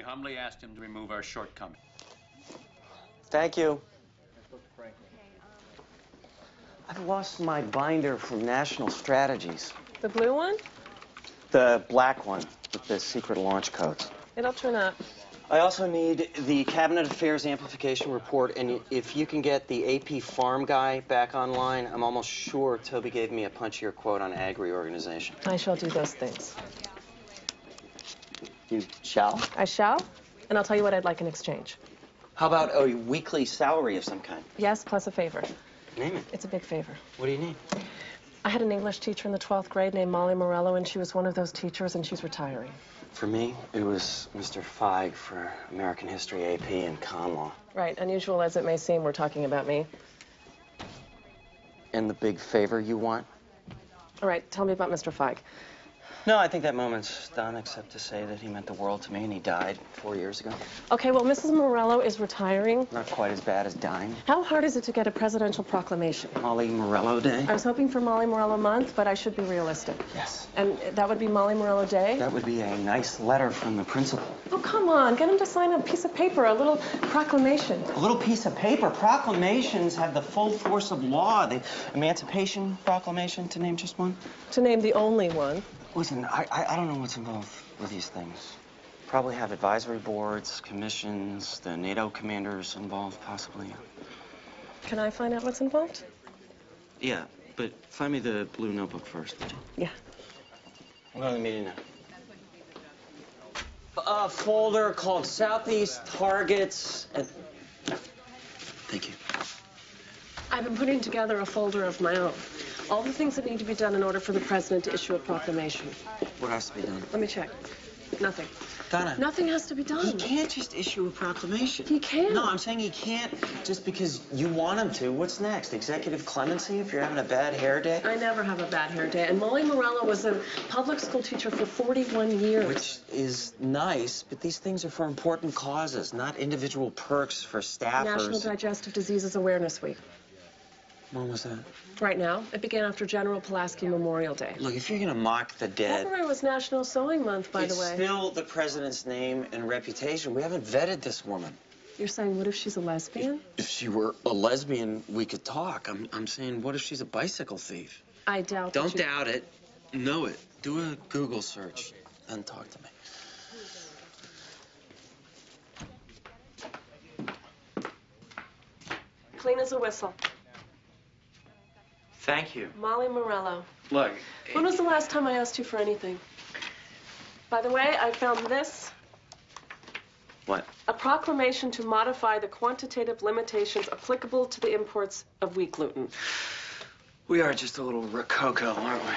We humbly asked him to remove our shortcomings. Thank you. I've lost my binder from National Strategies. The blue one? The black one with the secret launch codes. It'll turn up. I also need the Cabinet Affairs Amplification Report, and if you can get the AP Farm guy back online, I'm almost sure Toby gave me a punchier quote on ag reorganization. I shall do those things. You shall? I shall, and I'll tell you what I'd like in exchange. How about a weekly salary of some kind? Yes, plus a favor. Name it. It's a big favor. What do you need? I had an English teacher in the 12th grade named Molly Morello, and she was one of those teachers, and she's retiring. For me, it was Mr. Feig for American History, AP, and Con Law. Right. Unusual as it may seem, we're talking about me. And the big favor you want? All right, tell me about Mr. Feig. No, I think that moment's done, except to say that he meant the world to me, and he died 4 years ago. Okay, well, Mrs. Morello is retiring. Not quite as bad as dying. How hard is it to get a presidential proclamation? Molly Morello Day? I was hoping for Molly Morello Month, but I should be realistic. Yes. And that would be Molly Morello Day? That would be a nice letter from the principal. Oh, come on. Get him to sign a piece of paper, a little proclamation. A little piece of paper? Proclamations have the full force of law. The Emancipation Proclamation, to name just one? To name the only one. Listen, I don't know what's involved with these things. Probably have advisory boards, commissions, the NATO commanders involved, possibly. Can I find out what's involved? Yeah, but find me the blue notebook first. Yeah. I'm going to the meeting now. A folder called Southeast Targets. Thank you. I've been putting together a folder of my own. All the things that need to be done in order for the president to issue a proclamation. What has to be done? Let me check. Nothing. Donna. Nothing has to be done. He can't just issue a proclamation. He can. No, I'm saying he can't just because you want him to. What's next? Executive clemency if you're having a bad hair day? I never have a bad hair day. And Molly Morello was a public school teacher for 41 years. Which is nice, but these things are for important causes, not individual perks for staffers. National Digestive Diseases Awareness Week. When was that? Right now. It began after General Pulaski Memorial Day. Look, if you're going to mock the dead... February was National Sewing Month, by the way. It's still the president's name and reputation. We haven't vetted this woman. You're saying, what if she's a lesbian? If she were a lesbian, we could talk. I'm saying, what if she's a bicycle thief? I doubt that. Don't doubt it. Know it. Do a Google search and talk to me. Clean as a whistle. Thank you. Molly Morello. Look. When was the last time I asked you for anything? By the way, I found this. What? A proclamation to modify the quantitative limitations applicable to the imports of wheat gluten. We are just a little rococo, aren't we?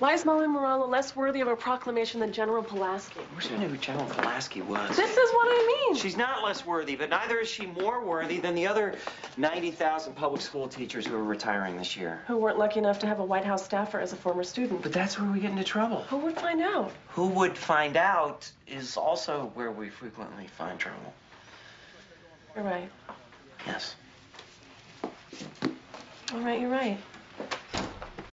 Why is Molly Morello less worthy of a proclamation than General Pulaski? I wish I knew who General Pulaski was. This is what I mean. She's not less worthy, but neither is she more worthy than the other 90,000 public school teachers who are retiring this year. Who weren't lucky enough to have a White House staffer as a former student. But that's where we get into trouble. Who would find out? Who would find out is also where we frequently find trouble. You're right. Yes. All right, you're right.